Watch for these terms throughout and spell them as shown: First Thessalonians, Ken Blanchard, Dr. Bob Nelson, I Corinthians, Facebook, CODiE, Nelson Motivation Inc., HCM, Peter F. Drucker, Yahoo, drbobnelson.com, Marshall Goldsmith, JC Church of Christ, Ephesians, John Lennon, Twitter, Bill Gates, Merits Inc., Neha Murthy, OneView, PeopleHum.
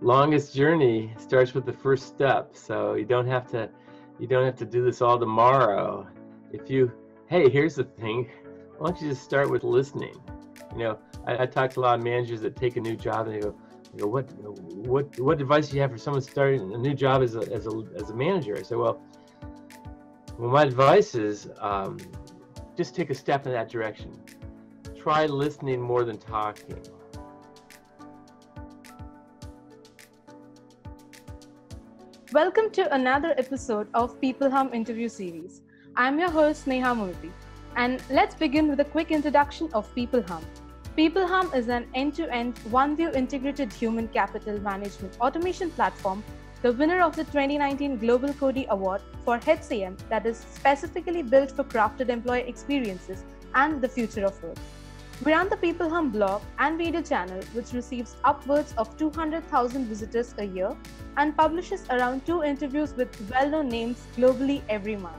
longest journey starts with the first step. So you don't have to do this all tomorrow. If you, hey, here's the thing, why don't you just start with listening? You know, I talk to a lot of managers that take a new job and they go, what advice do you have for someone starting a new job as a manager? I say, well, my advice is just take a step in that direction. Try listening more than talking. Welcome to another episode of PeopleHum interview series. I'm your host Neha Murthy, and let's begin with a quick introduction of PeopleHum. PeopleHum is an end-to-end, OneView integrated human capital management automation platform, the winner of the 2019 Global CODiE Award for HCM, that is specifically built for crafted employee experiences and the future of work. We run the PeopleHum blog and video channel, which receives upwards of 200,000 visitors a year and publishes around 2 interviews with well-known names globally every month.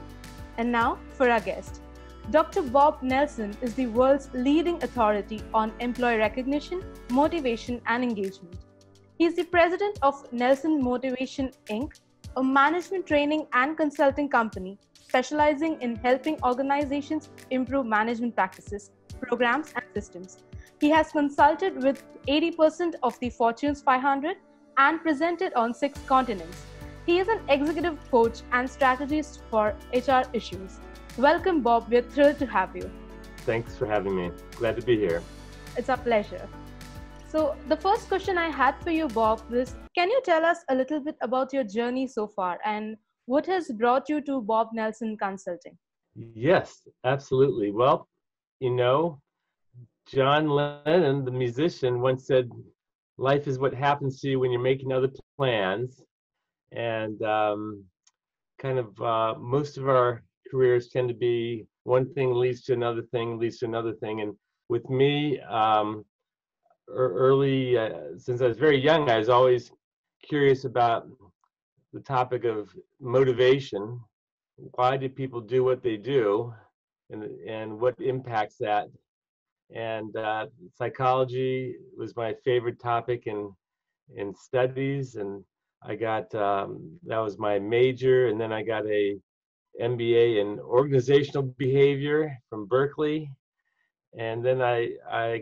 And now for our guest. Dr. Bob Nelson is the world's leading authority on employee recognition, motivation, and engagement. He is the president of Nelson Motivation Inc., a management training and consulting company specializing in helping organizations improve management practices, programs, and systems. He has consulted with 80% of the Fortune 500 and presented on 6 continents. He is an executive coach and strategist for HR issues. Welcome, Bob. We're thrilled to have you. Thanks for having me. Glad to be here. It's a pleasure. So the first question I had for you, Bob, was, can you tell us a little bit about your journey so far and what has brought you to Bob Nelson Consulting? Yes, absolutely. Well, you know, John Lennon, the musician, once said, life is what happens to you when you're making other plans. And most of our careers tend to be one thing leads to another thing, leads to another thing. And with me, since I was very young, I was always curious about the topic of motivation. Why do people do what they do? And what impacts that, and psychology was my favorite topic in studies, and I got that was my major, and then I got a MBA in organizational behavior from Berkeley, and then I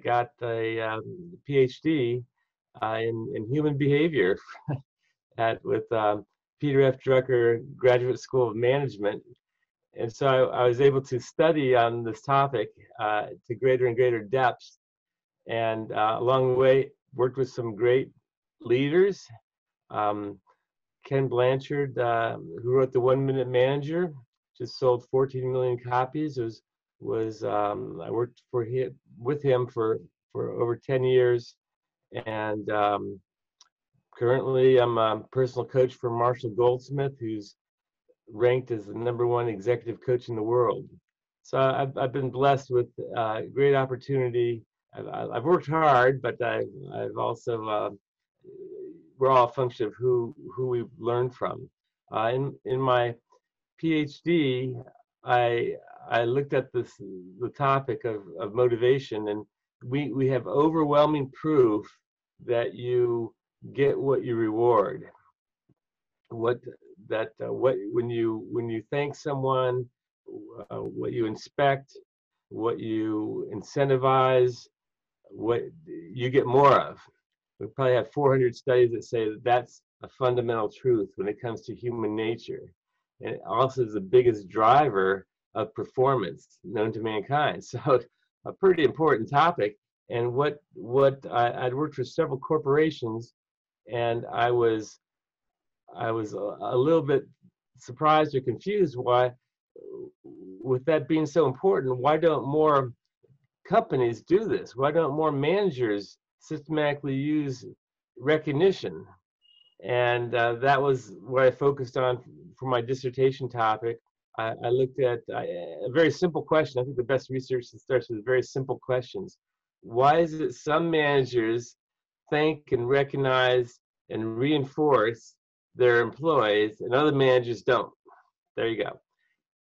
got a PhD in human behavior with Peter F. Drucker Graduate School of Management. And so I was able to study on this topic to greater and greater depths, and along the way worked with some great leaders. Ken Blanchard, who wrote The 1-Minute Manager, just sold 14 million copies. It was I worked with him for over 10 years, and currently I'm a personal coach for Marshall Goldsmith, who's ranked as the #1 executive coach in the world. So I've been blessed with great opportunity. I've worked hard, but I've also we're all a function of who we've learned from. In my PhD, I looked at the topic of motivation, and we have overwhelming proof that you get what you reward. When you thank someone, what you inspect, what you incentivize, what you get more of. We probably have 400 studies that say that that's a fundamental truth when it comes to human nature, and it also is the biggest driver of performance known to mankind. So, a pretty important topic. And I'd worked for several corporations, and I was a little bit surprised or confused why, with that being so important, why don't more companies do this? Why don't more managers systematically use recognition? And that was what I focused on for my dissertation topic. I looked at a very simple question. I think the best research starts with very simple questions. Why is it some managers thank and recognize and reinforce their employees and other managers don't? There you go.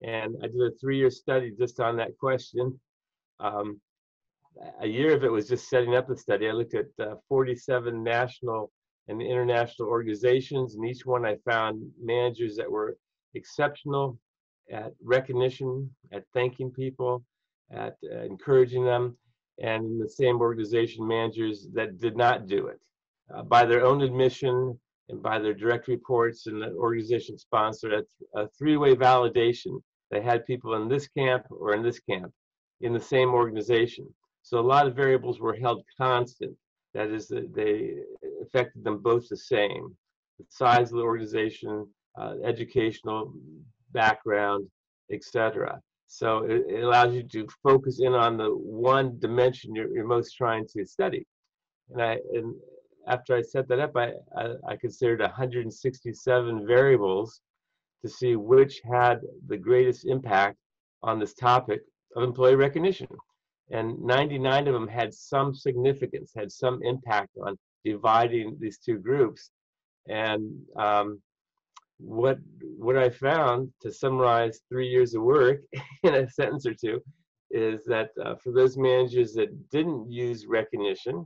And I did a 3-year study just on that question. A year of it was just setting up the study. I looked at 47 national and international organizations. In each one, I found managers that were exceptional at recognition, at thanking people, at encouraging them, and in the same organization, managers that did not do it. By their own admission and by their direct reports and the organization sponsored a three-way validation. They had people in this camp or in this camp in the same organization. So a lot of variables were held constant. That is, they affected them both the same. The size of the organization, educational background, etc. So it allows you to focus in on the one dimension you're most trying to study. And after I set that up, I considered 167 variables to see which had the greatest impact on this topic of employee recognition. And 99 of them had some significance, had some impact on dividing these two groups. And what I found, to summarize 3 years of work in a sentence or two, is that for those managers that didn't use recognition,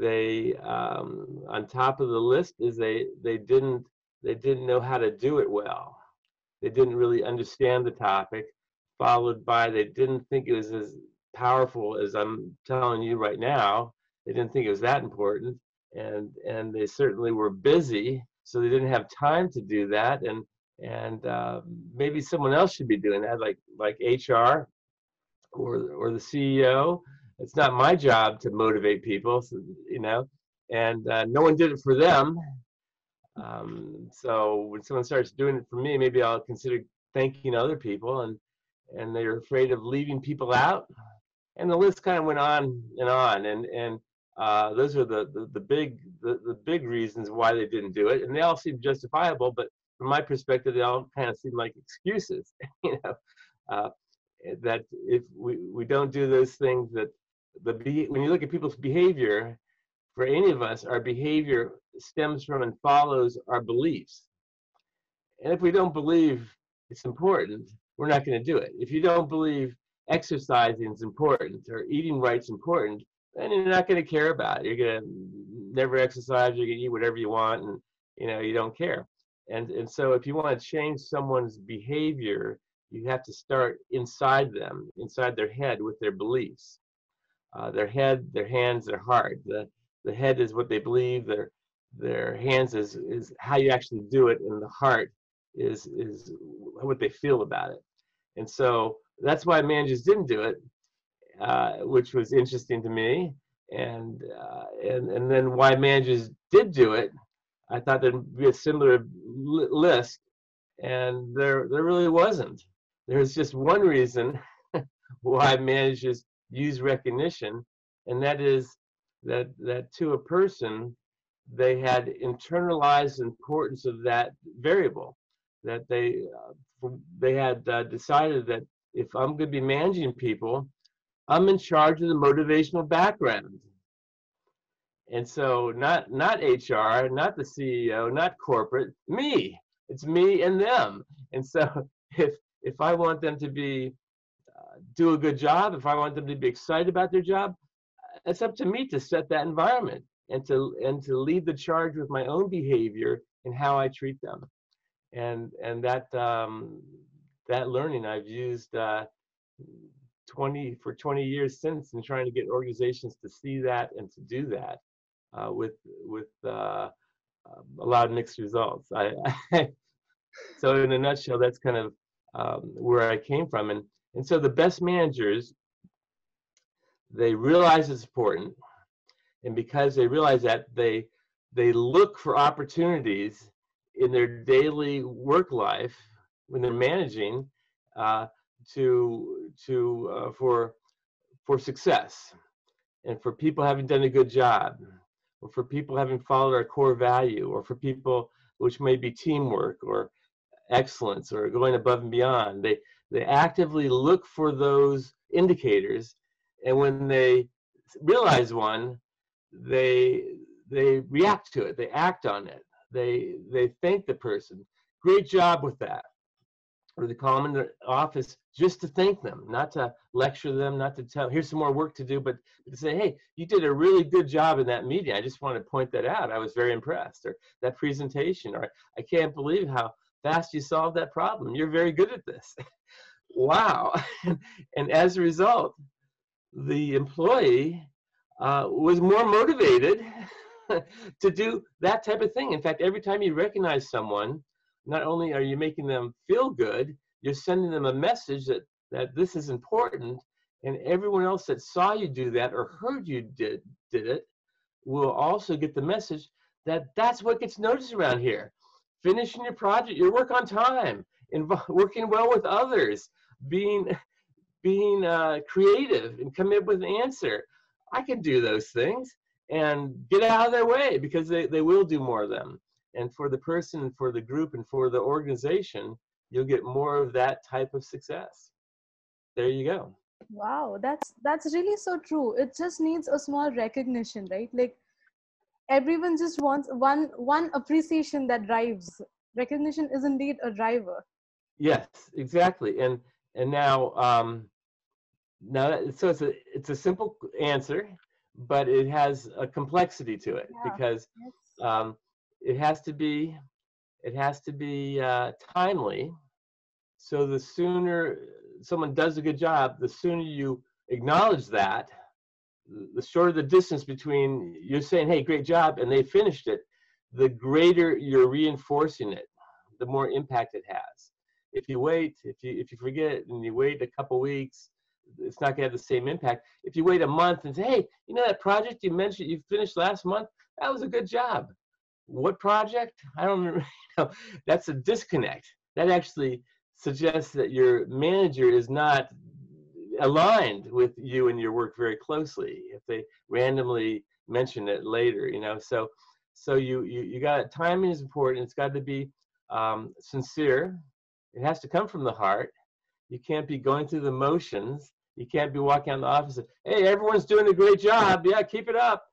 they on top of the list is they didn't know how to do it well. They didn't really understand the topic, followed by they didn't think it was as powerful as I'm telling you right now. They didn't think it was that important, and they certainly were busy, so they didn't have time to do that. And maybe someone else should be doing that, like HR or the CEO. It's not my job to motivate people, so, you know, and no one did it for them. So when someone starts doing it for me, maybe I'll consider thanking other people, and they're afraid of leaving people out. And the list kind of went on. And those are the big reasons why they didn't do it. And they all seem justifiable, but from my perspective, they all kind of seem like excuses, you know, that if we don't do those things that when you look at people's behavior, for any of us, our behavior stems from and follows our beliefs. And if we don't believe it's important, we're not going to do it. If you don't believe exercising is important or eating right's important, then you're not going to care about it. You're going to never exercise. You're going to eat whatever you want, and you know you don't care. And so if you want to change someone's behavior, you have to start inside them, inside their head, with their beliefs. Their head, their hands, their heart. The head is what they believe. Their hands is how you actually do it, and the heart is what they feel about it. And so that's why managers didn't do it, which was interesting to me. And then why managers did do it, I thought there'd be a similar list, and there really wasn't. There's just one reason why managers use recognition, and that is that to a person, they had internalized the importance of that variable, that they had decided that if I'm going to be managing people, I'm in charge of the motivational background. And so not HR, not the CEO, not corporate, me. It's me and them. And so if I want them to be do a good job, if I want them to be excited about their job, it's up to me to set that environment and to lead the charge with my own behavior and how I treat them. And that learning I've used 20 years since in trying to get organizations to see that and to do that with a lot of mixed results. So in a nutshell, that's kind of where I came from. And so the best managers, they realize it's important. And because they realize that, they look for opportunities in their daily work life when they're managing for success, and for people having done a good job, or for people having followed our core value, or for people, which may be teamwork or excellence or going above and beyond. They actively look for those indicators, and when they realize one, they react to it, they act on it, they thank the person. Great job with that. or the call them in their office just to thank them, not to lecture them, not to tell, here's some more work to do, but to say, hey, you did a really good job in that meeting. I just want to point that out. I was very impressed. Or that presentation, or I can't believe how fast you solved that problem. You're very good at this. Wow. And as a result, the employee was more motivated to do that type of thing. In fact, every time you recognize someone, not only are you making them feel good, you're sending them a message that, this is important, and everyone else that saw you do that or heard you did it will also get the message that that's what gets noticed around here. Finishing your project, your work on time, working well with others, being creative and coming up with an answer. I can do those things and get out of their way, because they will do more of them. And for the person and for the group and for the organization, you'll get more of that type of success. There you go. Wow, that's really so true. It just needs a small recognition, right? Like everyone just wants one appreciation that drives. Recognition is indeed a driver. Yes, exactly. And now, so it's a simple answer, but it has a complexity to it, because it has to be timely. So the sooner someone does a good job, the sooner you acknowledge that, the shorter the distance between you're saying, hey, great job, and they finished it, the greater you're reinforcing it, the more impact it has. If you wait, if you forget and you wait a couple weeks, it's not gonna have the same impact. If you wait a month and say, hey, you know that project you mentioned you finished last month? That was a good job. What project? I don't remember. You know, that's a disconnect. That actually suggests that your manager is not aligned with you and your work very closely if they randomly mention it later, you know. So you got timing is important. It's got to be sincere. It has to come from the heart. You can't be going through the motions. You can't be walking out of the office and, hey, everyone's doing a great job. Yeah, keep it up.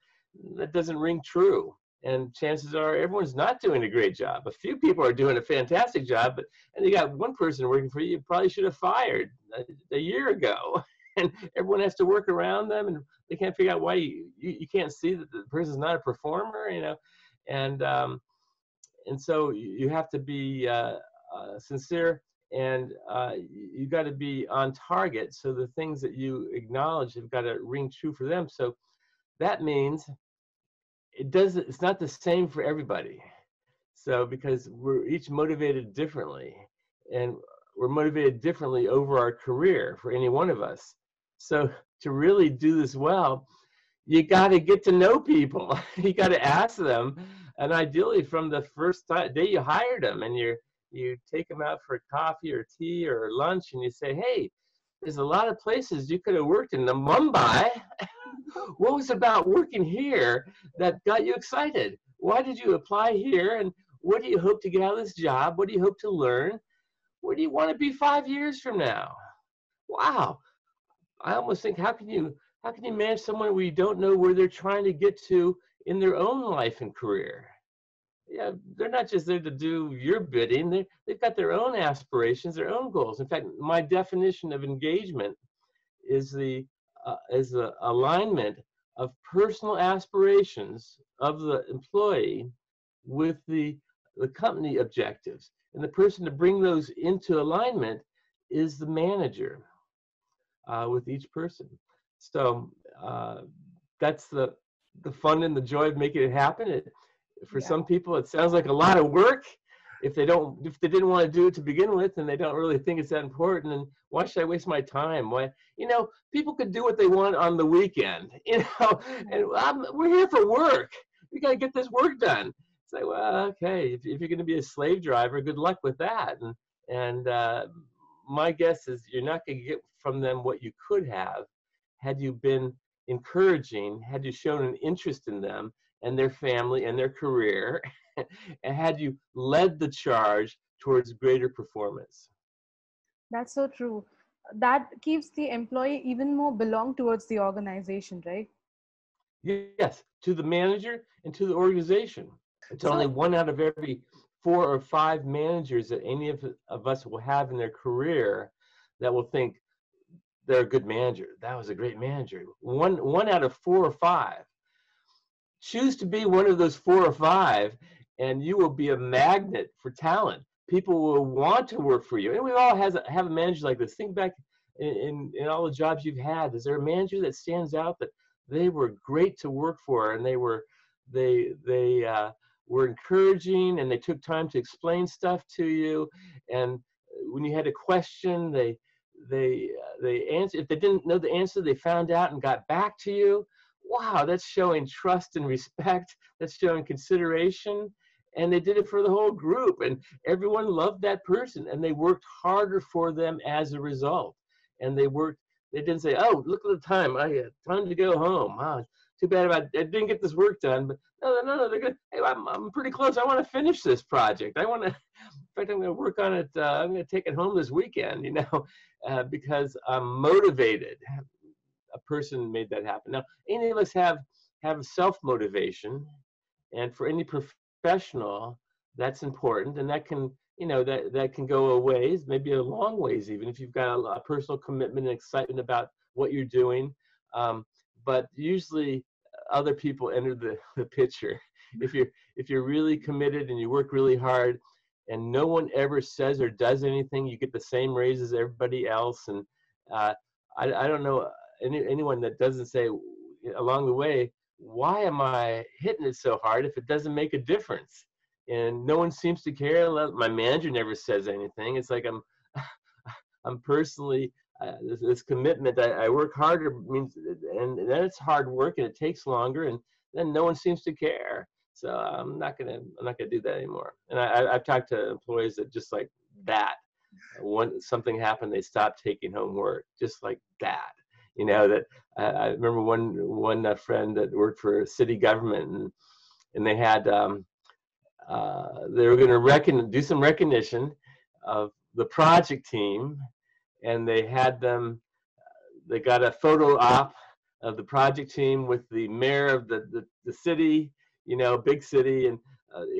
That doesn't ring true. And chances are everyone's not doing a great job. A few people are doing a fantastic job, and you got one person working for you probably should have fired a year ago. And everyone has to work around them, and they can't figure out why you can't see that the person's not a performer, you know. And so you have to be sincere, and you got to be on target. So the things that you acknowledge have got to ring true for them. So that means it's not the same for everybody. So because we're each motivated differently, and we're motivated differently over our career for any one of us. So to really do this well, you got to get to know people. You got to ask them, and ideally from the first day you hired them, and you take them out for coffee or tea or lunch, and you say, hey, there's a lot of places you could have worked in the Mumbai. What was about working here that got you excited? Why did you apply here? And what do you hope to get out of this job? What do you hope to learn? What do you want to be 5 years from now? Wow. I almost think, how can you manage someone where you don't know where they're trying to get to in their own life and career? Yeah, they're not just there to do your bidding. They've got their own aspirations, their own goals. In fact, my definition of engagement is the alignment of personal aspirations of the employee with the company objectives. And the person to bring those into alignment is the manager with each person. So that's the fun and the joy of making it happen. For some people, it sounds like a lot of work. If they didn't want to do it to begin with, and they don't really think it's that important, and why should I waste my time? Why, you know, people could do what they want on the weekend, you know, and we're here for work. We got to get this work done. It's like, well, okay, if you're going to be a slave driver, good luck with that. And my guess is you're not going to get from them what you could have had you been encouraging, had you shown an interest in them and their family and their career, and had you led the charge towards greater performance. That's so true. That keeps the employee even more belonged towards the organization, right? Yes, to the manager and to the organization. It's only one out of every 4 or 5 managers that any of us will have in their career that will think they're a good manager. That was a great manager. One out of 4 or 5. Choose to be one of those 4 or 5, and you will be a magnet for talent. People will want to work for you. And we all have a manager like this. Think back in all the jobs you've had. Is there a manager that stands out that they were great to work for, and they were encouraging, and they took time to explain stuff to you, and when you had a question, they answered. If they didn't know the answer, they found out and got back to you. Wow, that's showing trust and respect. That's showing consideration. And they did it for the whole group, and everyone loved that person, and they worked harder for them as a result. And they didn't say, oh, look at the time. I had time to go home. Wow, too bad I didn't get this work done. But no, they're good. Hey, I'm pretty close. I want to finish this project. In fact, I'm going to work on it. I'm going to take it home this weekend, because I'm motivated. A person made that happen. Now, any of us have self-motivation, and for any professional, that's important, and that can, that can go a ways, maybe a long ways even, if you've got a personal commitment and excitement about what you're doing. But usually, other people enter the picture. If you're really committed and you work really hard, and no one ever says or does anything, you get the same raise as everybody else, and I don't know. Anyone that doesn't say along the way, why am I hitting it so hard if it doesn't make a difference? And no one seems to care. My manager never says anything. It's like I'm personally, this commitment, I work harder, means, and then it's hard work and it takes longer, and then no one seems to care. So I'm not gonna do that anymore. And I've talked to employees that just like that. When something happened, they stopped taking home work, just like that. I remember one friend that worked for city government, and they had they were going to do some recognition of the project team, and they had them. They got a photo op of the project team with the mayor of the city, big city, and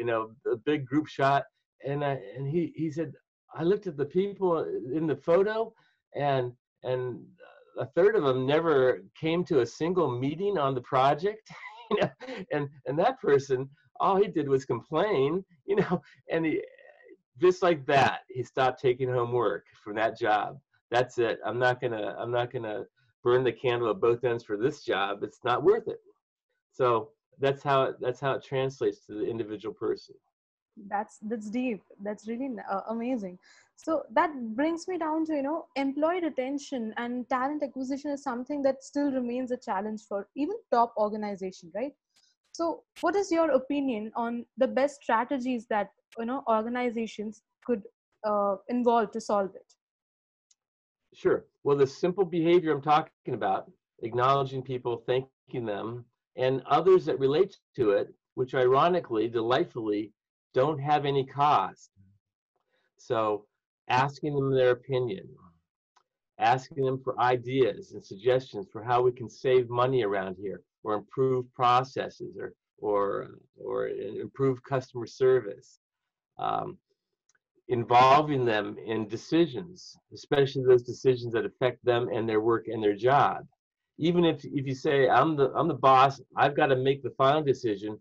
a big group shot. And he said, I looked at the people in the photo, and a third of them never came to a single meeting on the project, and that person, all he did was complain, and he, just like that, he stopped taking home work from that job. That's it. I'm not gonna burn the candle at both ends for this job. It's not worth it. So that's how it translates to the individual person. That's deep. That's really amazing. So that brings me down to, employee retention and talent acquisition is something that still remains a challenge for even top organizations, right? So what is your opinion on the best strategies that, organizations could involve to solve it? Sure. Well, the simple behavior I'm talking about, acknowledging people, thanking them, and others that relate to it, which ironically, delightfully, don't have any cost. So asking them their opinion, asking them for ideas and suggestions for how we can save money around here, or improve processes, or improve customer service. Involving them in decisions, especially those decisions that affect them and their work and their job. Even if you say, I'm the boss, I've got to make the final decision,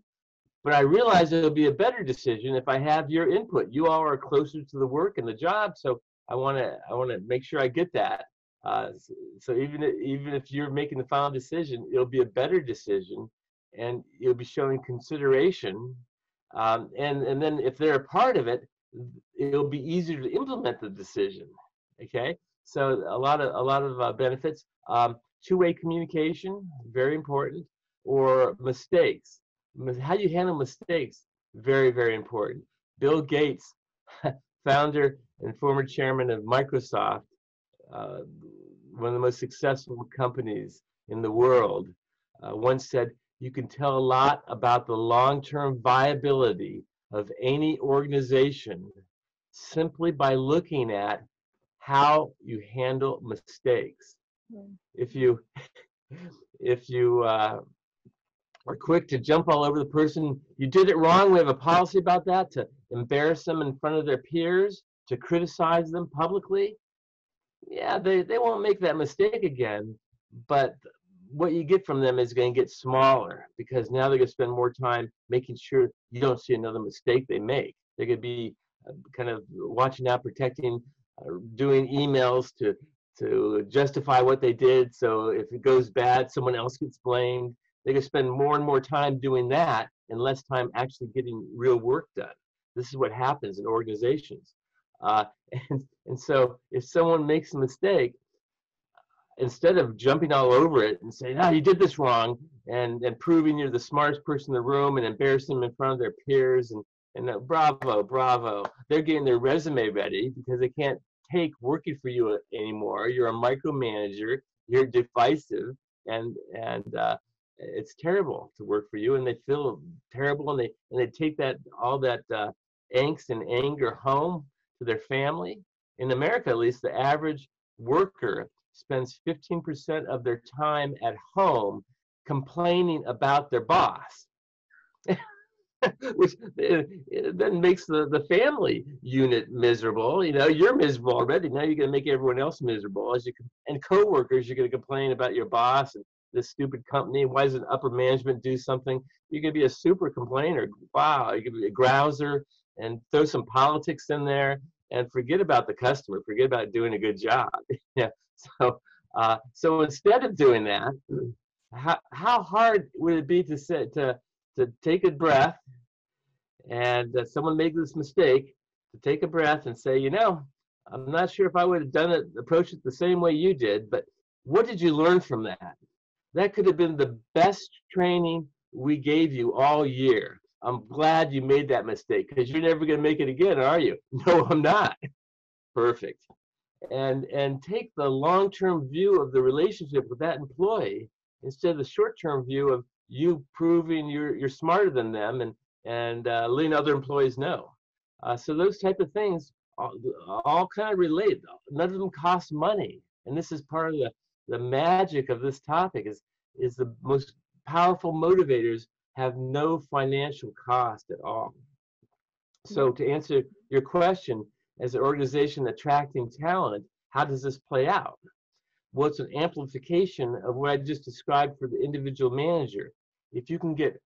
but I realize it'll be a better decision if I have your input. You all are closer to the work and the job, so I want to make sure I get that. So even if you're making the final decision, it'll be a better decision, and you'll be showing consideration. And then if they're a part of it, it'll be easier to implement the decision. Okay, so a lot of benefits. Two-way communication, very important, or mistakes. How you handle mistakes, very, very important. Bill Gates, founder and former chairman of Microsoft, one of the most successful companies in the world, once said, you can tell a lot about the long-term viability of any organization simply by looking at how you handle mistakes. Yeah. If you are quick to jump all over the person, you did it wrong, we have a policy about that, to embarrass them in front of their peers, to criticize them publicly, yeah, they won't make that mistake again. But what you get from them is going to get smaller, because now they're going to spend more time making sure you don't see another mistake they make. They're going to be kind of watching out, protecting, doing emails to justify what they did. So if it goes bad, someone else gets blamed. They're going to spend more and more time doing that and less time actually getting real work done. This is what happens in organizations. And so if someone makes a mistake, instead of jumping all over it and saying, "Ah, you did this wrong," and proving you're the smartest person in the room and embarrassing them in front of their peers, and bravo, bravo, they're getting their resume ready because they can't take working for you anymore. You're a micromanager, you're divisive, and it's terrible to work for you, and they feel terrible, and they take that all that angst and anger home to their family. In America, at least, the average worker spends 15% of their time at home complaining about their boss, which then makes the family unit miserable. You know, you're miserable already. Now you're going to make everyone else miserable. And coworkers, you're going to complain about your boss and this stupid company. Why doesn't upper management do something? You're going to be a super complainer. Wow, you're going to be a grouser, and throw some politics in there, and forget about the customer. Forget about doing a good job. Yeah. So instead of doing that, how hard would it be to say, to take a breath, and someone made this mistake, to take a breath and say, you know, I'm not sure if I would have done it, approached it the same way you did, but what did you learn from that? That could have been the best training we gave you all year. I'm glad you made that mistake, because you're never going to make it again, are you? No, I'm not. Perfect. And take the long-term view of the relationship with that employee instead of the short-term view of you proving you're smarter than them and letting other employees know. So those type of things all kind of relate. None of them cost money. And this is part of the magic of this topic is the most powerful motivators have no financial cost at all. So to answer your question, as an organization attracting talent, how does this play out? Well, it's an amplification of what I just described for the individual manager. If you can get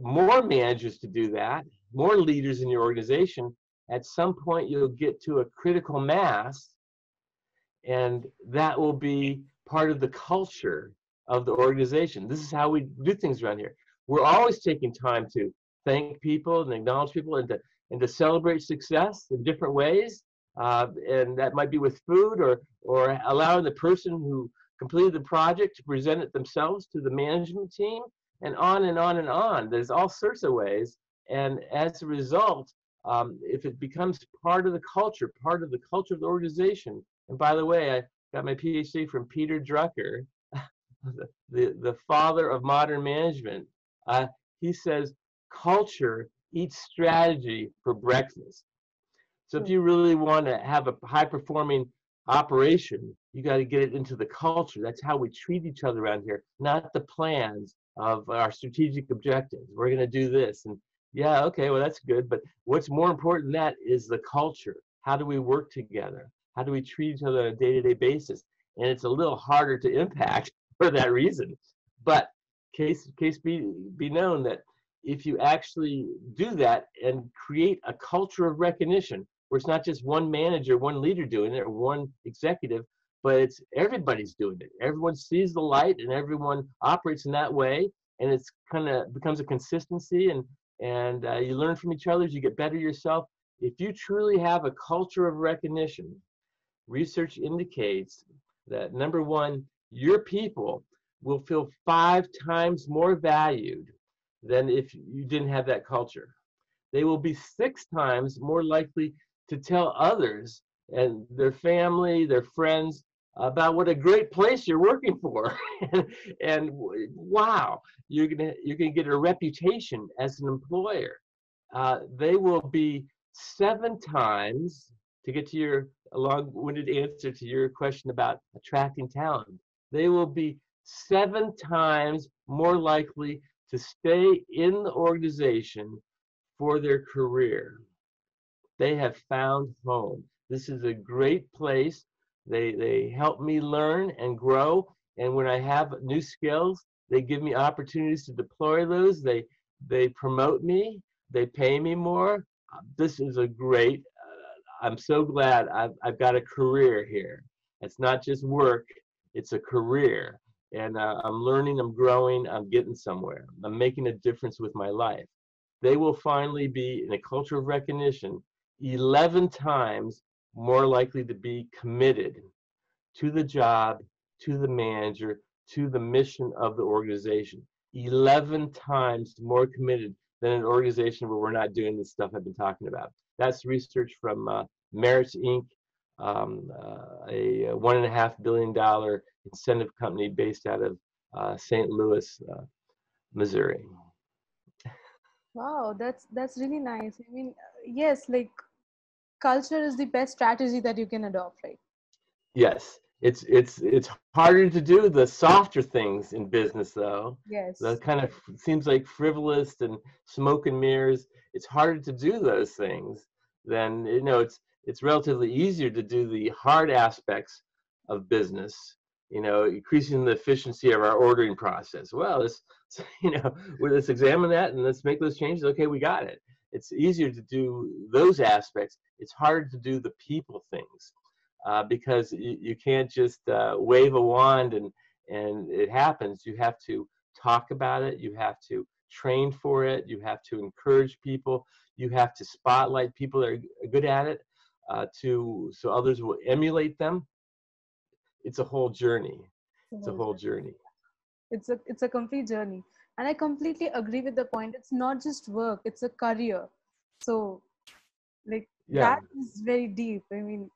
more managers to do that, more leaders in your organization, at some point you'll get to a critical mass, and that will be part of the culture of the organization. This is how we do things around here. We're always taking time to thank people and acknowledge people and to celebrate success in different ways. And that might be with food or allowing the person who completed the project to present it themselves to the management team, and on and on and on. There's all sorts of ways. And as a result, if it becomes part of the culture of the organization. And by the way, I got my PhD from Peter Drucker, the father of modern management. He says, culture eats strategy for breakfast. So if you really want to have a high-performing operation, you got to get it into the culture. That's how we treat each other around here, not the plans of our strategic objectives. We're going to do this. And yeah, okay, well, that's good. But what's more important than that is the culture. How do we work together? How do we treat each other on a day-to-day basis? And it's a little harder to impact for that reason. But case be known that if you actually do that and create a culture of recognition, where it's not just one manager, one leader doing it, or one executive, but it's everybody's doing it. Everyone sees the light and everyone operates in that way, and it's kind of becomes a consistency, and you learn from each other, you get better yourself. If you truly have a culture of recognition, research indicates that, number one, your people will feel 5 times more valued than if you didn't have that culture. They will be 6 times more likely to tell others and their family, their friends, about what a great place you're working for. And wow, you're gonna get a reputation as an employer. They will be 7 times, to get to your long-winded answer to your question about attracting talent, they will be 7 times more likely to stay in the organization for their career. They have found home. This is a great place. They help me learn and grow. And when I have new skills, they give me opportunities to deploy those. They promote me. They pay me more. This is a great, I'm so glad I've got a career here. It's not just work, it's a career. And I'm learning, I'm growing, I'm getting somewhere. I'm making a difference with my life. They will finally be, in a culture of recognition, 11 times more likely to be committed to the job, to the manager, to the mission of the organization. 11 times more committed than an organization where we're not doing the stuff I've been talking about. That's research from Merits Inc., a $1.5 billion incentive company based out of St. Louis, Missouri. Wow, that's really nice. I mean, yes, like culture is the best strategy that you can adopt, right? Yes. It's harder to do the softer things in business, though. Yes. That kind of seems like frivolous and smoke and mirrors. It's harder to do those things than, you know, it's relatively easier to do the hard aspects of business, you know, increasing the efficiency of our ordering process. Well, let's examine that and let's make those changes. Okay, we got it. It's easier to do those aspects. It's harder to do the people things. Because you can't just wave a wand and it happens. You have to talk about it. You have to train for it. You have to encourage people. You have to spotlight people that are good at it so others will emulate them. It's a whole journey. It's a whole journey. It's a complete journey. And I completely agree with the point. It's not just work. It's a career. So, like, that is very deep. I mean,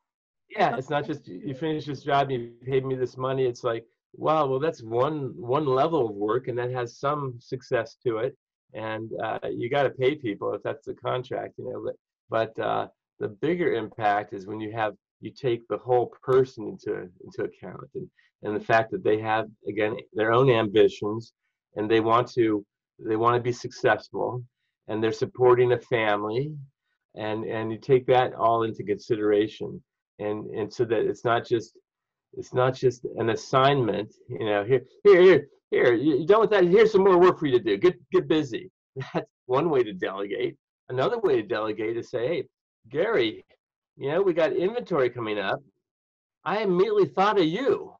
yeah, it's not just you finish this job, you paid me this money. It's like, wow, well, that's one level of work, and that has some success to it. And you got to pay people if that's the contract, you know. But the bigger impact is when you take the whole person into account, and the fact that they have, again, their own ambitions, and they want to be successful, and they're supporting a family, and you take that all into consideration. And so that it's not just an assignment, you know, here, you're done with that, here's some more work for you to do, get busy. That's one way to delegate. Another way to delegate is say, hey, Gary, you know, we got inventory coming up. I immediately thought of you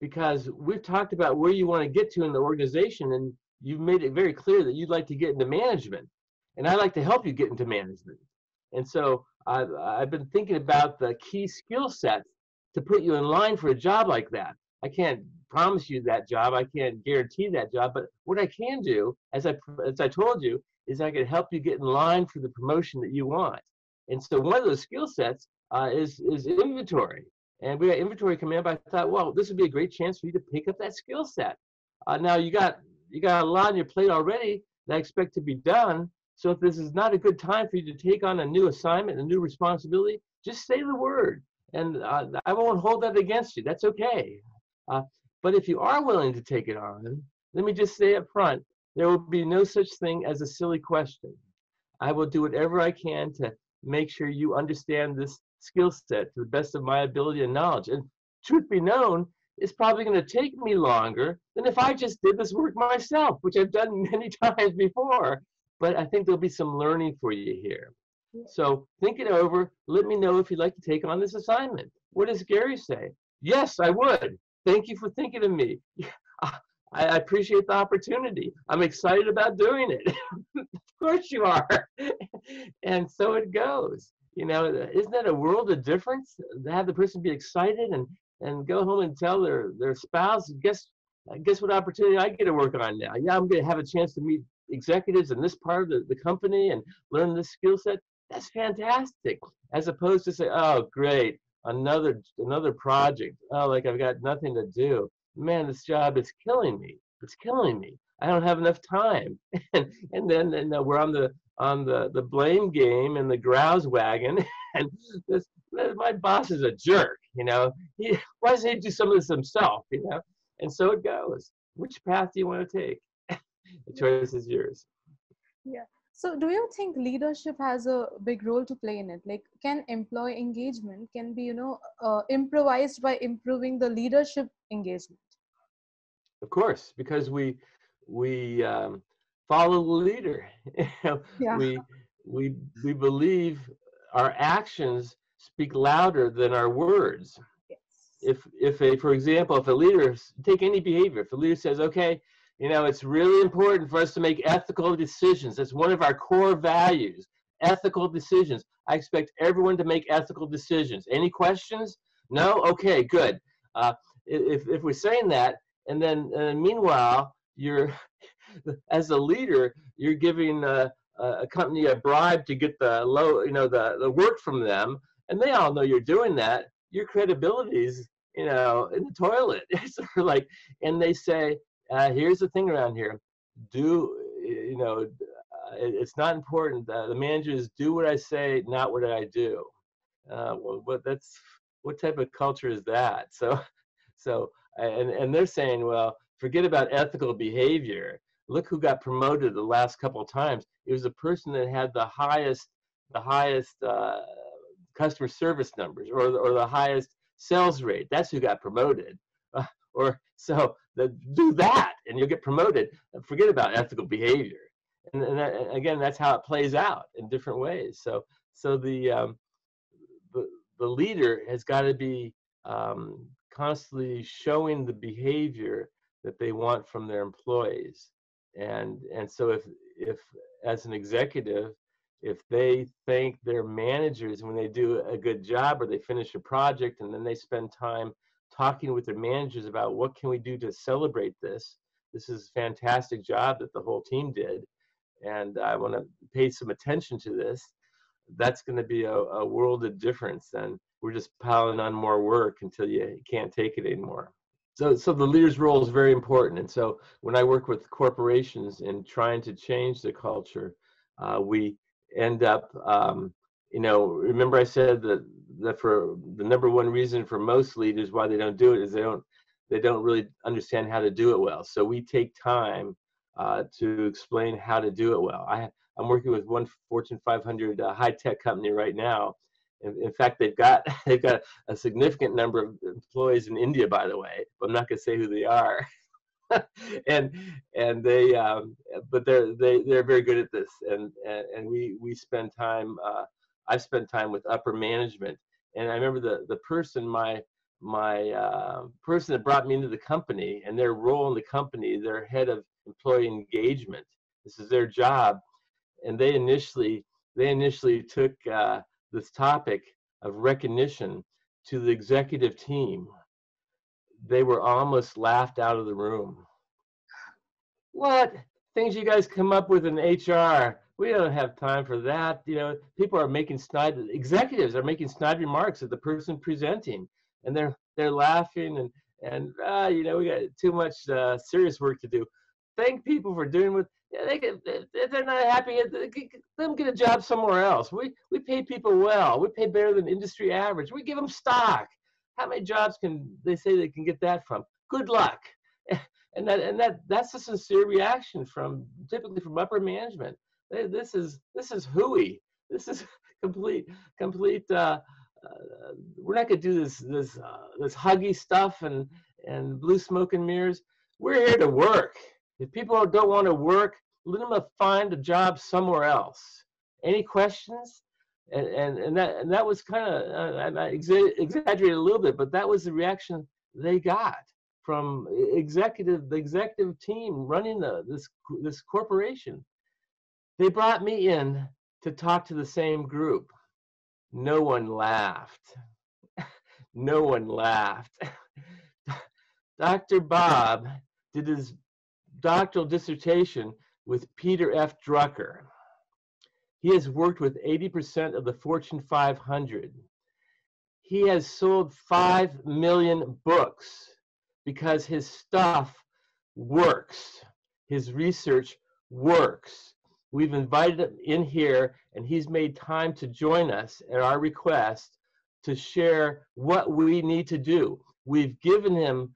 because we've talked about where you want to get to in the organization, and you've made it very clear that you'd like to get into management, and I'd like to help you get into management. And so I've been thinking about the key skill sets to put you in line for a job like that. I can't promise you that job. I can't guarantee that job. But what I can do, as I told you, is I can help you get in line for the promotion that you want. And so one of those skill sets is inventory. And we got inventory coming up. I thought, well, this would be a great chance for you to pick up that skill set. Now you got a lot on your plate already that I expect to be done. So if this is not a good time for you to take on a new assignment, a new responsibility, just say the word, and I won't hold that against you. That's okay. But if you are willing to take it on, let me just say up front, there will be no such thing as a silly question. I will do whatever I can to make sure you understand this skill set to the best of my ability and knowledge. And truth be known, it's probably going to take me longer than if I just did this work myself, which I've done many times before. But I think there'll be some learning for you here. So think it over. Let me know if you'd like to take on this assignment. What does Gary say? Yes, I would. Thank you for thinking of me. I appreciate the opportunity. I'm excited about doing it. Of course you are. And so it goes. You know, isn't that a world of difference? To have the person be excited and go home and tell their spouse, guess what opportunity I get to work on now? Yeah, I'm going to have a chance to meet executives in this part of the company and learn this skill set. That's fantastic. As opposed to say, oh, great, another project. Oh, like I've got nothing to do. Man, this job is killing me. It's killing me. I don't have enough time. and then we're on the blame game and the grouse wagon. And my boss is a jerk. You know, why doesn't he do some of this himself? You know, and so it goes. Which path do you want to take? The choice is yours. Yeah. So do you think leadership has a big role to play in it? Like, can employee engagement can be, improvised by improving the leadership engagement? Of course, because we follow the leader. Yeah. We believe our actions speak louder than our words. Yes. For example, if a leader, take any behavior, if a leader says, okay, it's really important for us to make ethical decisions. That's one of our core values, ethical decisions. I expect everyone to make ethical decisions. Any questions? No? Okay, good. If we're saying that, and then meanwhile, you're, as a leader, you're giving a company a bribe to get the work from them, and they all know you're doing that. Your credibility's, in the toilet. It's sort of like, and they say, here's the thing around here. It's not important. The manager is do what I say, not what I do. What type of culture is that? So they're saying, well, forget about ethical behavior. Look who got promoted the last couple of times. It was the person that had the highest customer service numbers or the highest sales rate. That's who got promoted. Do that and you'll get promoted. Forget about ethical behavior. And again, that's how it plays out in different ways. So the leader has got to be constantly showing the behavior that they want from their employees. And so if as an executive, if they thank their managers when they do a good job or they finish a project and then they spend time talking with their managers about what can we do to celebrate this. This is a fantastic job that the whole team did, and I want to pay some attention to this. That's going to be a world of difference, and we're just piling on more work until you can't take it anymore. So the leader's role is very important, and so when I work with corporations in trying to change the culture, we end up, remember I said that for the number one reason for most leaders why they don't do it is they don't really understand how to do it well. So we take time to explain how to do it well. I'm working with one Fortune 500 high-tech company right now. In fact, they've got a significant number of employees in India, by the way, but I'm not going to say who they are. But they're very good at this, and we spend time. I've spent time with upper management, and I remember the person, my person that brought me into the company and their role in the company, their head of employee engagement. This is their job, and they initially took this topic of recognition to the executive team. They were almost laughed out of the room. What things you guys come up with in HR? We don't have time for that. People are making executives are making snide remarks at the person presenting, and they're laughing and we got too much serious work to do. Thank people for doing what if they're not happy, let them get a job somewhere else. We pay people well. We pay better than industry average. We give them stock. How many jobs can they say they can get that from? Good luck. And that's a sincere reaction typically from upper management. This is hooey. This is complete. We're not going to do this huggy stuff and blue smoke and mirrors. We're here to work. If people don't want to work, let them find a job somewhere else. Any questions? And that was kind of, I exaggerated a little bit, but that was the reaction they got from the executive team running this corporation. They brought me in to talk to the same group. No one laughed. No one laughed. Dr. Bob did his doctoral dissertation with Peter F. Drucker. He has worked with 80% of the Fortune 500. He has sold 5 million books because his stuff works. His research works. We've invited him in here, and he's made time to join us at our request to share what we need to do. We've given him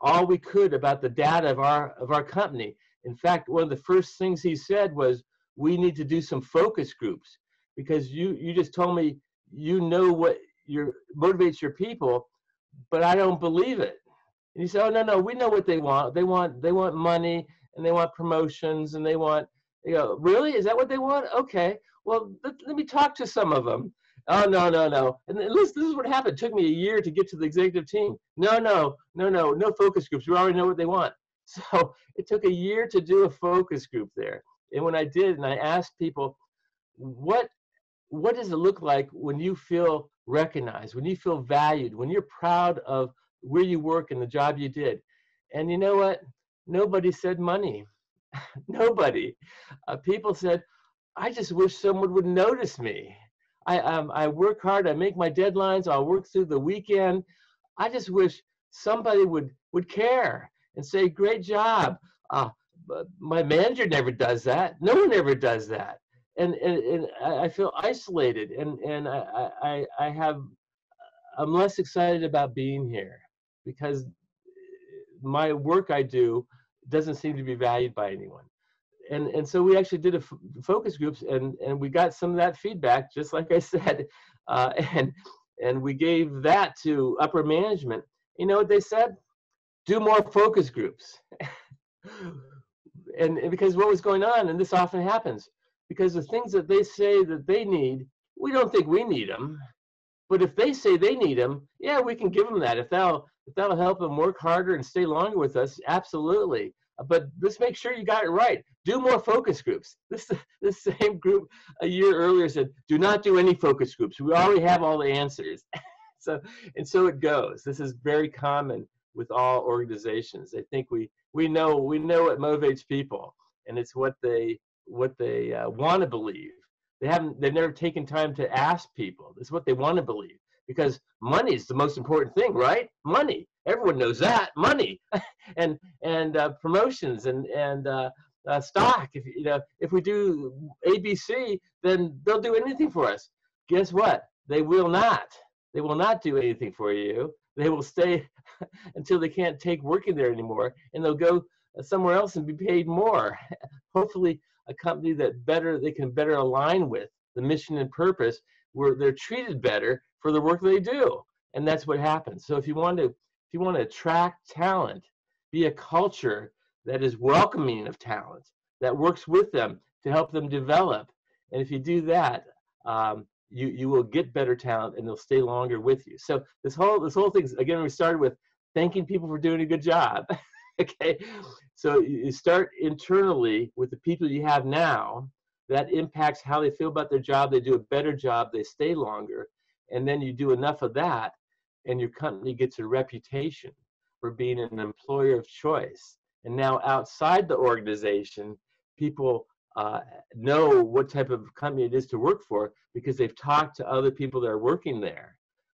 all we could about the data of our company. In fact, one of the first things he said was, we need to do some focus groups, because you just told me you know what motivates your people, but I don't believe it. And you say, oh, no, we know what they want. They want money, and they want promotions, and they want, really? Is that what they want? Okay, well, let me talk to some of them. Oh, no. And this is what happened. It took me a year to get to the executive team. No focus groups. We already know what they want. So it took a year to do a focus group there. And when I did, and I asked people, what does it look like when you feel recognized, when you feel valued, when you're proud of where you work and the job you did? And you know what? Nobody said money. Nobody. People said, I just wish someone would notice me. I work hard, I make my deadlines, I'll work through the weekend. I just wish somebody would care and say, great job. My manager never does that. No one ever does that. And I feel isolated, and I'm less excited about being here because my work I do doesn't seem to be valued by anyone. And so we actually did focus groups, and we got some of that feedback, just like I said, and we gave that to upper management. You know what they said? Do more focus groups. And because what was going on, and this often happens, because the things that they say that they need, we don't think we need them. But if they say they need them, yeah, we can give them that. If that'll help them work harder and stay longer with us, absolutely. But let's make sure you got it right. Do more focus groups. This same group a year earlier said, do not do any focus groups. We already have all the answers. So it goes. This is very common with all organizations. They think we know what motivates people, and it's what they want to believe. They've never taken time to ask people. It's what they want to believe, because money is the most important thing, right? Money. Everyone knows that. Money, and promotions and stock. If we do ABC, then they'll do anything for us. Guess what? They will not. They will not do anything for you. They will stay until they can't take working there anymore, and they'll go somewhere else and be paid more. Hopefully, a company that they can better align with the mission and purpose, where they're treated better for the work they do. And that's what happens. So if you want to attract talent, be a culture that is welcoming of talent, that works with them to help them develop. And if you do that, you will get better talent, and they'll stay longer with you. So this whole thing, again, we started with thanking people for doing a good job. Okay, so you start internally with the people you have now. That impacts how they feel about their job. They do a better job. They stay longer. And then you do enough of that, and your company gets a reputation for being an employer of choice. And now outside the organization, people know what type of company it is to work for, because they've talked to other people that are working there.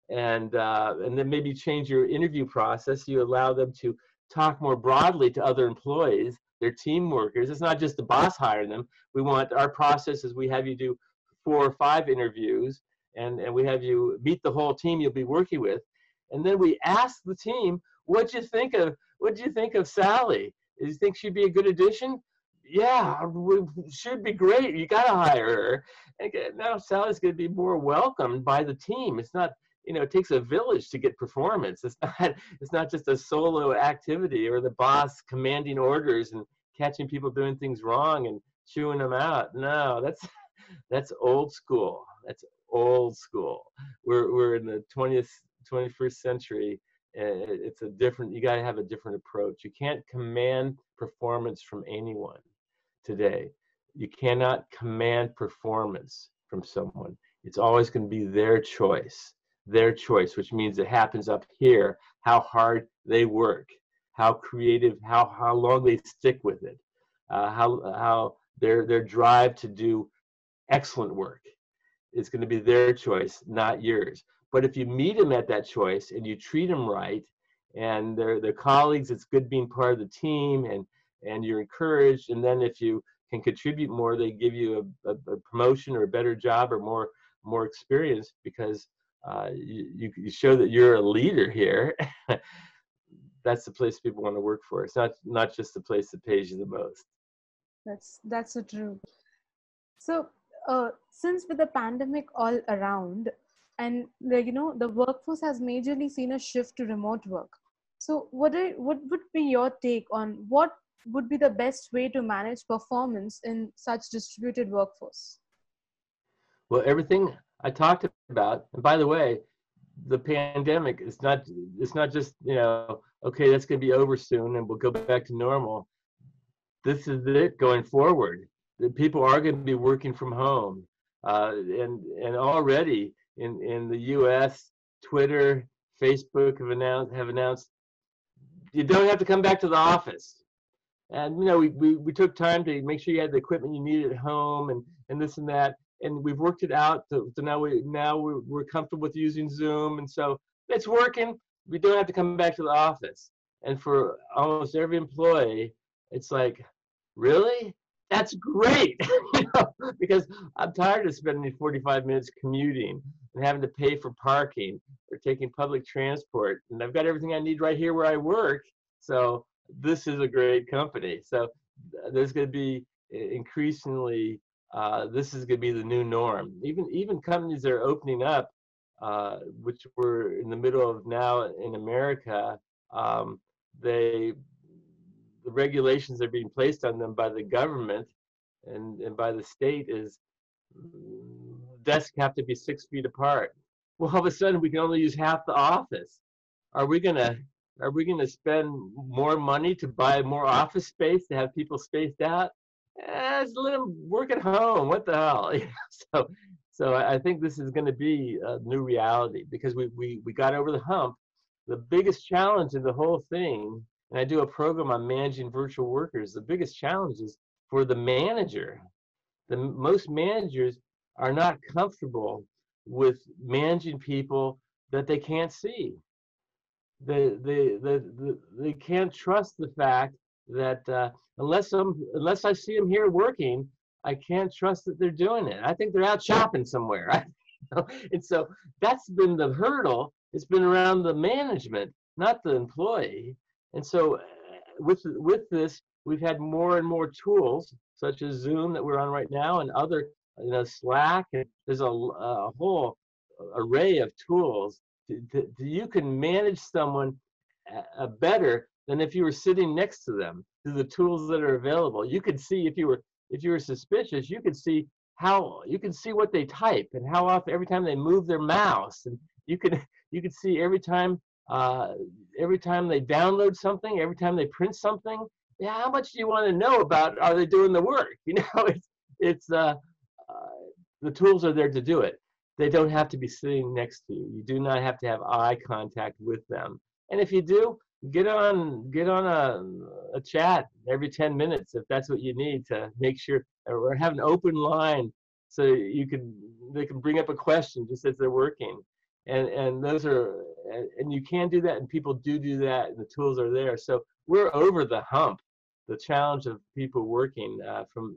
And then maybe change your interview process. You allow them to talk more broadly to other employees, their team workers. It's not just the boss hiring them. We want our process is we have you do 4 or 5 interviews, and we have you meet the whole team you'll be working with. And then we ask the team, what do you think of Sally? Do you think she'd be a good addition? Yeah, she'd be great. You gotta hire her. And now Sally's gonna be more welcomed by the team. It's not, it takes a village to get performance. It's not just a solo activity, or the boss commanding orders and catching people doing things wrong and chewing them out. No, that's old school. That's old school. We're in the 20th, 21st century. It's a different, you got to have a different approach. You can't command performance from anyone today. You cannot command performance from someone. It's always going to be their choice, which means it happens up here, how hard they work, how creative, how long they stick with it, how their drive to do excellent work. It's going to be their choice, not yours. But if you meet them at that choice and you treat them right, and their colleagues, it's good being part of the team, and you're encouraged. And then if you can contribute more, they give you a promotion or a better job or more experience, because you show that you're a leader here. That's the place people want to work for. It's not just the place that pays you the most. That's so true. So since with the pandemic all around, and the workforce has majorly seen a shift to remote work. So what would be your take on what would be the best way to manage performance in such distributed workforce? Well, everything I talked about, and by the way, the pandemic is not just, okay, that's going to be over soon and we'll go back to normal. This is it going forward. The people are going to be working from home. And already in the US, Twitter, Facebook have announced you don't have to come back to the office. And we took time to make sure you had the equipment you needed at home and this and that. And we've worked it out, so now we're comfortable with using Zoom, and so it's working. We don't have to come back to the office. And for almost every employee, it's like, really? That's great, because I'm tired of spending 45 minutes commuting and having to pay for parking or taking public transport, and I've got everything I need right here where I work. So this is a great company. So there's going to be increasingly. This is going to be the new norm. Even companies that are opening up, which we're in the middle of now in America, the regulations that are being placed on them by the government and by the state is desks have to be 6 feet apart. Well, all of a sudden we can only use half the office. Are we gonna spend more money to buy more office space to have people spaced out? Just let them work at home. What the hell? So I think this is going to be a new reality because we got over the hump. The biggest challenge in the whole thing, and I do a program on managing virtual workers, the biggest challenge is for the manager. Most managers are not comfortable with managing people that they can't see. They can't trust the fact that unless I see them here working, I can't trust that they're doing it. I think they're out shopping somewhere. And so that's been the hurdle. It's been around the management, not the employee. And so with this, we've had more and more tools, such as Zoom that we're on right now, and other, Slack. And there's a whole array of tools that you can manage someone better than if you were sitting next to them. Through the tools that are available, you could see if you were suspicious, you could see what they type and how often every time they move their mouse, and you could see every time they download something, every time they print something. Yeah, how much do you want to know about? Are they doing the work? The tools are there to do it. They don't have to be sitting next to you. You do not have to have eye contact with them, and if you do, get on a chat every 10 minutes if that's what you need to make sure, or have an open line so they can bring up a question just as they're working. And you can do that, and people do that, and the tools are there. So we're over the hump, the challenge of people working from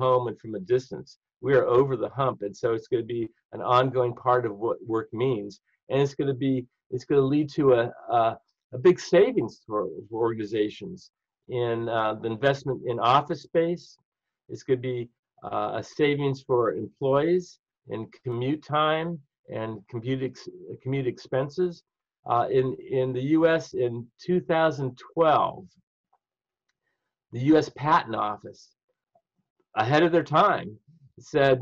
home and from a distance. We are over the hump, and so it's going to be an ongoing part of what work means, and it's going to lead to a big savings for organizations in the investment in office space. It's going to be a savings for employees in commute time and commute expenses. In the U.S. in 2012, the U.S. Patent Office, ahead of their time, said,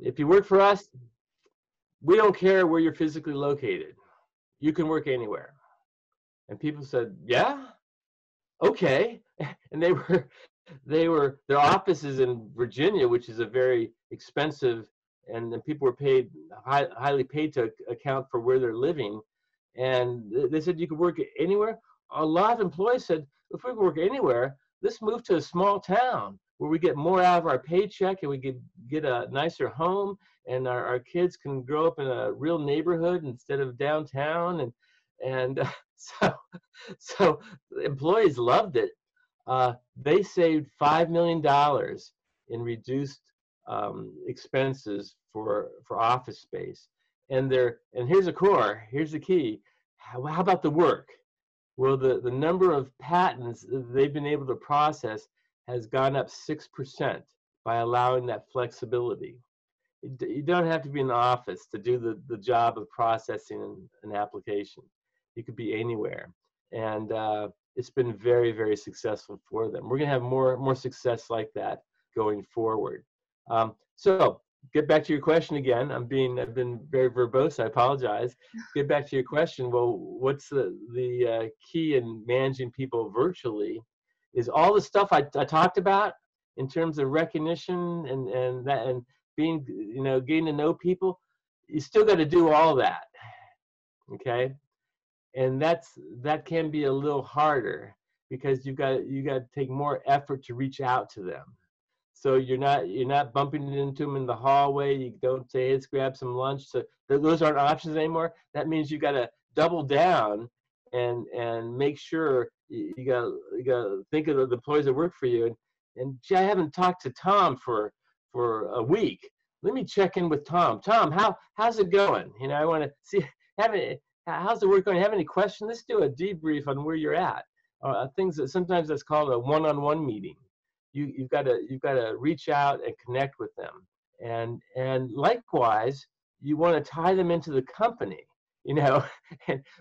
if you work for us, we don't care where you're physically located. You can work anywhere. And people said, yeah, okay. And they were their offices in Virginia, which is a very expensive, and the people were paid highly paid to account for where they're living. And they said, you could work anywhere. A lot of employees said, if we could work anywhere, let's move to a small town where we get more out of our paycheck and we get a nicer home, and our kids can grow up in a real neighborhood instead of downtown. So employees loved it. They saved $5 million in reduced expenses for office space. And here's the key. How about the work? Well, the number of patents they've been able to process has gone up 6%. by allowing that flexibility. You don't have to be in the office to do the job of processing an application. You could be anywhere. And it's been very, very successful for them. We're going to have more success like that going forward. So get back to your question again. I've been very verbose. I apologize. Get back to your question. Well, what's the key in managing people virtually is all the stuff I talked about in terms of recognition and that, and being, you know, getting to know people. You still got to do all that. Okay. And that can be a little harder because you got to take more effort to reach out to them. So you're not bumping into them in the hallway. You don't say, let's grab some lunch. So those aren't options anymore. That means you got to double down and make sure you got to think of the employees that work for you. And I haven't talked to Tom for a week. Let me check in with Tom. Tom, how's it going? You know, I want to see, how's the work going? Have any questions? Let's do a debrief on where you're at. Things that sometimes that's called a one-on-one meeting. You've got to reach out and connect with them, and likewise you want to tie them into the company, you know,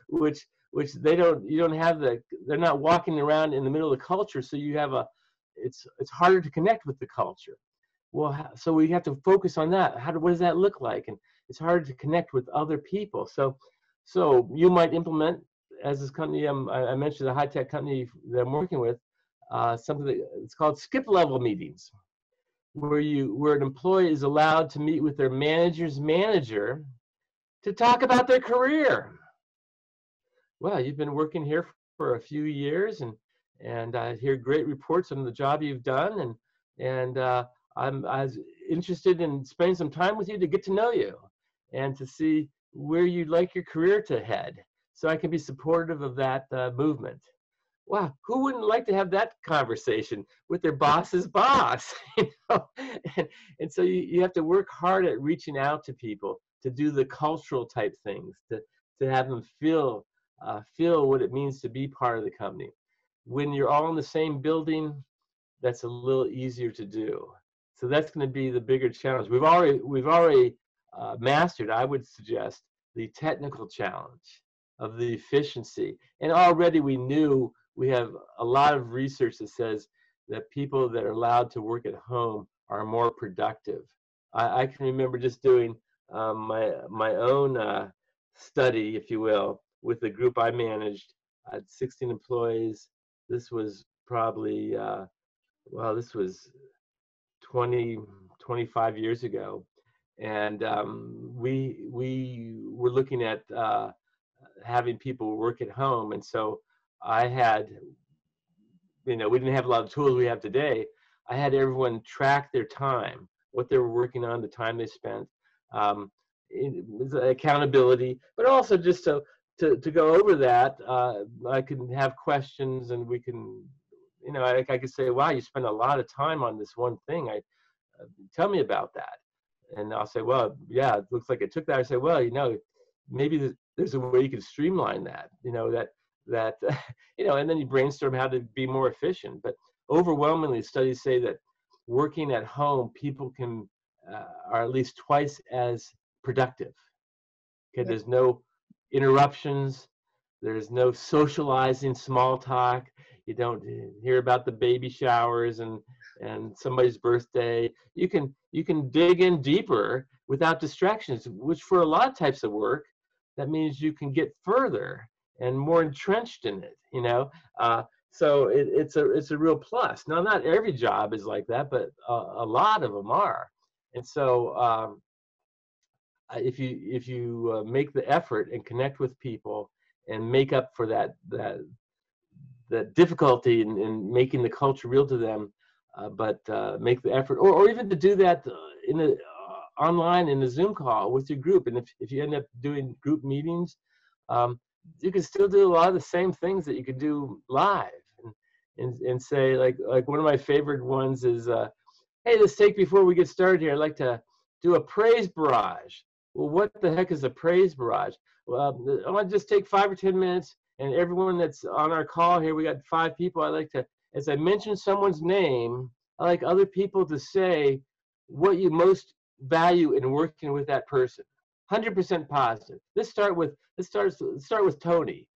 which they're not walking around in the middle of the culture, so it's harder to connect with the culture. Well, so we have to focus on that. What does that look like? And it's harder to connect with other people. So you might implement, as this company I mentioned, the high-tech company that I'm working with. Something that's called skip-level meetings, where an employee is allowed to meet with their manager's manager to talk about their career. Well, you've been working here for a few years, and I hear great reports on the job you've done, and I was interested in spending some time with you to get to know you and to see where you'd like your career to head, so I can be supportive of that movement. Wow, who wouldn't like to have that conversation with their boss's boss? You know? And so you have to work hard at reaching out to people to do the cultural type things, to have them feel what it means to be part of the company. When you're all in the same building, that's a little easier to do. So that's going to be the bigger challenge. We've already mastered, I would suggest, the technical challenge of the efficiency, and already we knew. We have a lot of research that says that people that are allowed to work at home are more productive. I can remember just doing my own study, if you will, with the group I managed. I had 16 employees. This was probably, this was 20, 25 years ago. And we were looking at having people work at home. And so I had, we didn't have a lot of tools we have today. I had everyone track their time, what they were working on, the time they spent, accountability, but also just to go over that, I can have questions, and we can, I could say, wow, you spent a lot of time on this one thing. Tell me about that. And I'll say, well, yeah, it looks like it took that. I say, well, maybe there's a way you can streamline that, and then you brainstorm how to be more efficient. But overwhelmingly, studies say that working at home, people are at least twice as productive. Okay, there's no interruptions. There's no socializing, small talk. You don't hear about the baby showers and somebody's birthday. You can dig in deeper without distractions, which for a lot of types of work, that means you can get further and more entrenched in it, so it's a real plus. Now, not every job is like that, but a lot of them are. And so if you make the effort and connect with people and make up for that difficulty in making the culture real to them, but make the effort, or even to do that in the online in the Zoom call with your group. And if you end up doing group meetings, you can still do a lot of the same things that you could do live, and say, like one of my favorite ones is, hey, let's take, before we get started here, I'd like to do a praise barrage. Well, what the heck is a praise barrage? Well, I want to just take 5 or 10 minutes, and everyone that's on our call here, we got 5 people, I'd like to, as I mention someone's name, I like other people to say what you most value in working with that person. 100% positive. Let's start with Tony.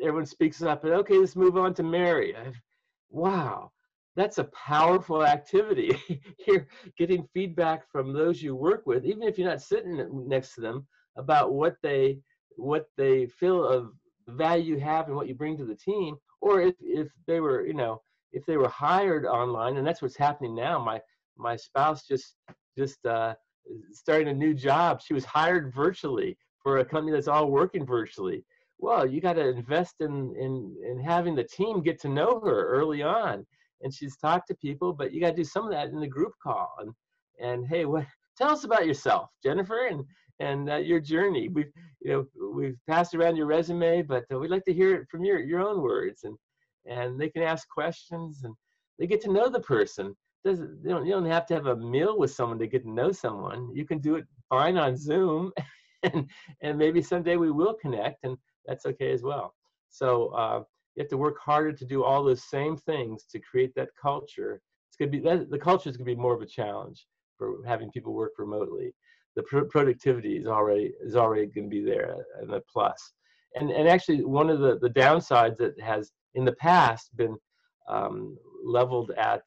Everyone speaks up and okay, let's move on to Mary. Wow, that's a powerful activity. You're getting feedback from those you work with, even if you're not sitting next to them, about what they feel of the value you have and what you bring to the team. Or if they were, you know, if they were hired online, and that's what's happening now. My spouse just starting a new job. She was hired virtually for a company that's all working virtually. Well, you got to invest in having the team get to know her early on. And she's talked to people, but you got to do some of that in the group call. And hey, tell us about yourself, Jennifer, and your journey. We've passed around your resume, but we'd like to hear it from your own words. And they can ask questions, and they get to know the person. You don't have to have a meal with someone to get to know someone. You can do it fine on Zoom, and maybe someday we will connect, and that's okay as well. So you have to work harder to do all those same things to create that culture. It's going to be the culture is going to be more of a challenge for having people work remotely. The productivity is already going to be there, and a plus. And actually, one of the downsides that has in the past been leveled at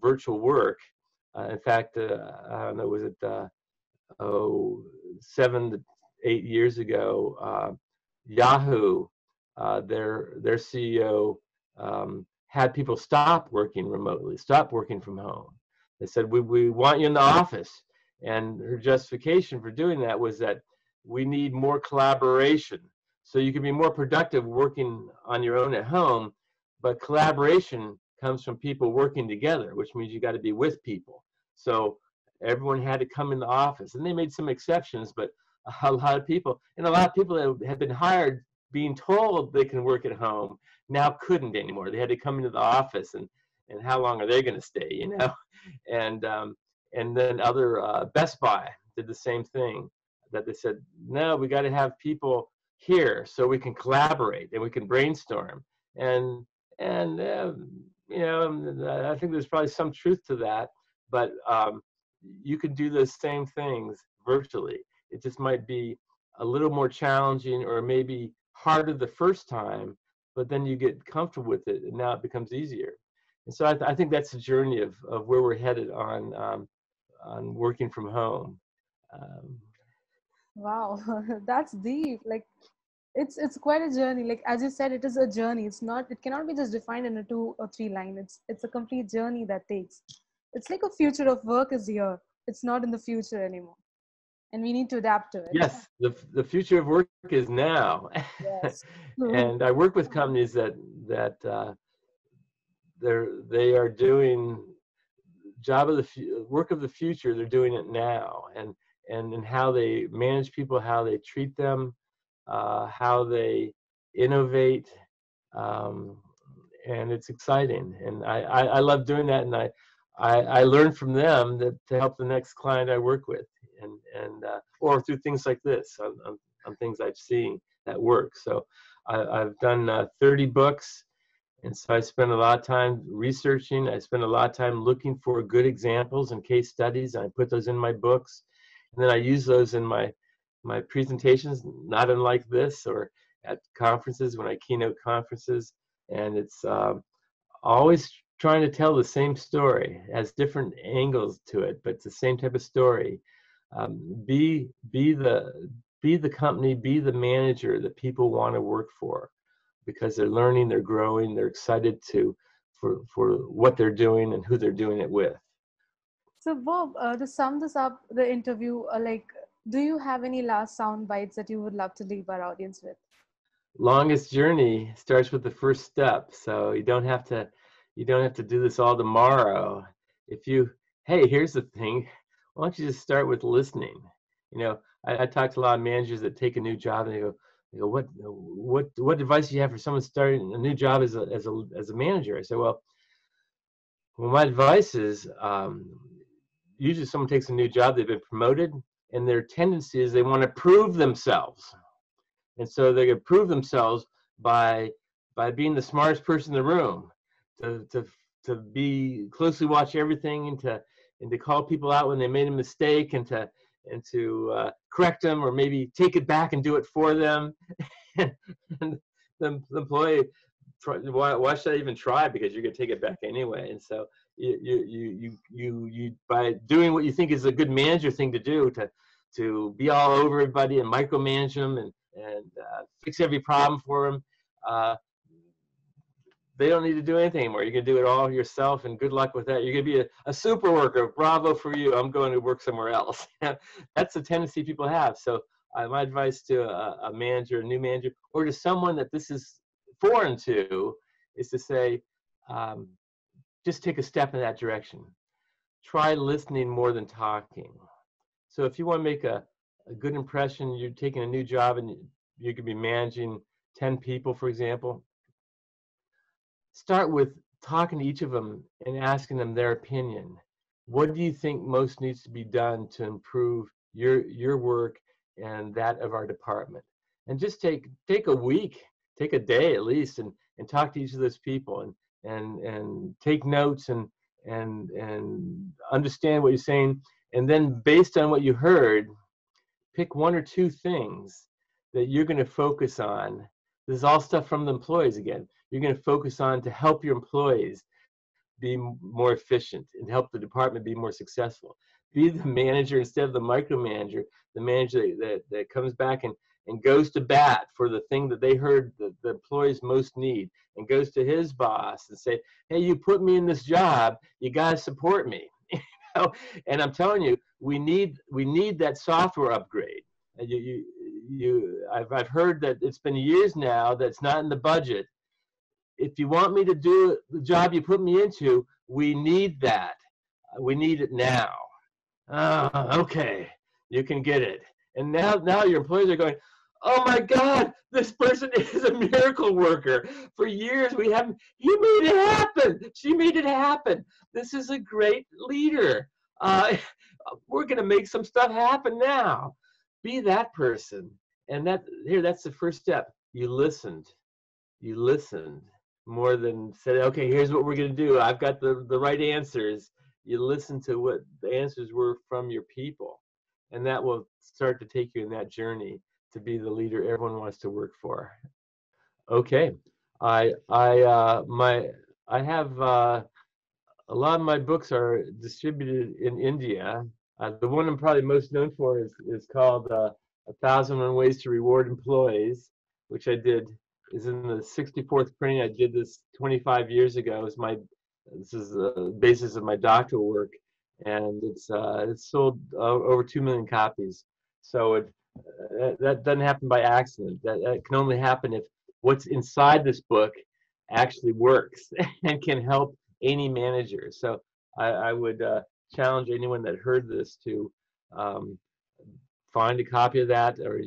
virtual work. In fact, I don't know, was it 7 to 8 years ago? Yahoo, their CEO had people stop working remotely, stop working from home. They said, we want you in the office. And her justification for doing that was that we need more collaboration. So you can be more productive working on your own at home, but collaboration comes from people working together, which means you got to be with people. So everyone had to come in the office, and they made some exceptions, but a lot of people, and a lot of people that had been hired being told they can work at home now couldn't anymore. They had to come into the office, and how long are they going to stay, you know? And then other Best Buy did the same thing, that they said, no, we got to have people here so we can collaborate and we can brainstorm. And you know, I think there's probably some truth to that, but you can do those same things virtually. It just might be a little more challenging, or maybe harder the first time, but then you get comfortable with it, and now it becomes easier. And so I think that's the journey of where we're headed on working from home. Wow, that's deep. Like, it's quite a journey. Like, as you said, it is a journey. It cannot be just defined in a 2 or 3 line. It's a complete journey that takes. It's like a future of work is here. It's not in the future anymore. And we need to adapt to it. Yes, the future of work is now. Yes. And I work with companies that they are doing work of the future. They're doing it now, and how they manage people, how they treat them, how they innovate, and it's exciting. And I love doing that, and I learn from them that to help the next client I work with. And or through things like this, on things I've seen that work. So I've done 30 books, and so I spend a lot of time researching. I spend a lot of time looking for good examples and case studies, and I put those in my books, and then I use those in my presentations, not unlike this, or at conferences when I keynote conferences. And it's always trying to tell the same story. It has different angles to it, but it's the same type of story. Be the company, be the manager that people want to work for, because they're learning, they're growing, they're excited for what they're doing and who they're doing it with. So Bob, to sum this up, the interview, do you have any last sound bites that you would love to leave our audience with? Longest journey starts with the first step, so you don't have to do this all tomorrow. Hey, here's the thing. Why don't you just start with listening? You know, I talk to a lot of managers that take a new job, and they go, what advice do you have for someone starting a new job as a manager? I say, well, my advice is usually someone takes a new job, they've been promoted, and their tendency is they want to prove themselves, and so they can prove themselves by being the smartest person in the room, to to be closely watch everything, and to call people out when they made a mistake, and to correct them, or maybe take it back and do it for them. And the employee, why should I even try? Because you're going to take it back anyway. And so you by doing what you think is a good manager thing to do, to be all over everybody and micromanage them and fix every problem for them, they don't need to do anything anymore. You can do it all yourself, and good luck with that. You're going to be a super worker. Bravo for you. I'm going to work somewhere else. That's a tendency people have. So my advice to a manager, a new manager, or to someone that this is foreign to, is to say, just take a step in that direction. Try listening more than talking. So if you want to make a good impression, you're taking a new job and you could be managing 10 people, for example. Start with talking to each of them and asking them their opinion. What do you think most needs to be done to improve your work and that of our department? And just take a week, take a day at least, and talk to each of those people and take notes and understand what you're saying. And then based on what you heard, pick one or two things that you're going to focus on. This is all stuff from the employees again. You're going to focus on to help your employees be more efficient and help the department be more successful. Be the manager instead of the micromanager, the manager that comes back and goes to bat for the thing that they heard the employees most need, and goes to his boss and say, hey, you put me in this job, you got to support me. You know? And I'm telling you, we need that software upgrade. I've heard that it's been years now that it's not in the budget. If you want me to do the job you put me into, we need that. We need it now. Okay, you can get it. And now your employees are going, oh my God, this person is a miracle worker. For years we haven't, he made it happen. She made it happen. This is a great leader. We're going to make some stuff happen now. Be that person. And that's the first step. You listened more than said, okay, here's what we're going to do. I've got the right answers. You listen to what the answers were from your people. And that will start to take you in that journey to be the leader everyone wants to work for. Okay. I have a lot of my books are distributed in India. The one I'm probably most known for is called 1,001 Ways to Reward Employees, which I did, is in the 64th printing. I did this 25 years ago. This is the basis of my doctoral work, and it's sold over 2 million copies. So that doesn't happen by accident. That can only happen if what's inside this book actually works and can help any manager. So I would challenge anyone that heard this to find a copy of that, or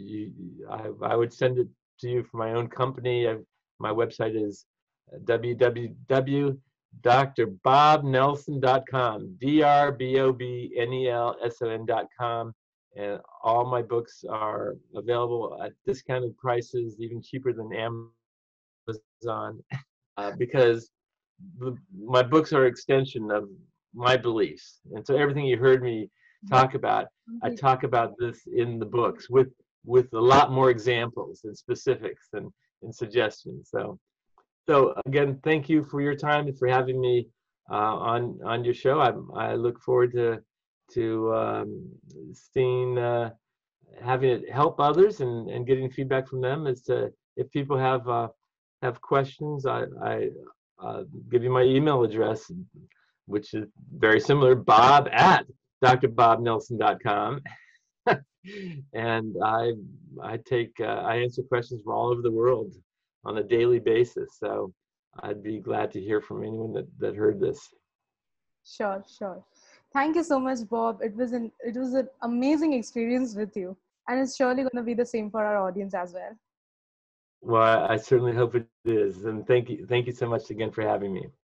I would send it to you from my own company. My website is www.drbobnelson.com, drbobnelson.com, and all my books are available at discounted prices, even cheaper than Amazon, because my books are an extension of my beliefs. And so everything you heard me talk about, I talk about this in the books with a lot more examples and specifics and suggestions. So again, thank you for your time and for having me on your show. I look forward to seeing, having it help others and getting feedback from them as to if people have questions. I give you my email address, which is very similar, bob@drbobnelson.com. And I answer questions from all over the world on a daily basis. So I'd be glad to hear from anyone that heard this. Sure. Thank you so much, Bob. It was an amazing experience with you, and it's surely going to be the same for our audience as well. Well, I certainly hope it is. And thank you so much again for having me.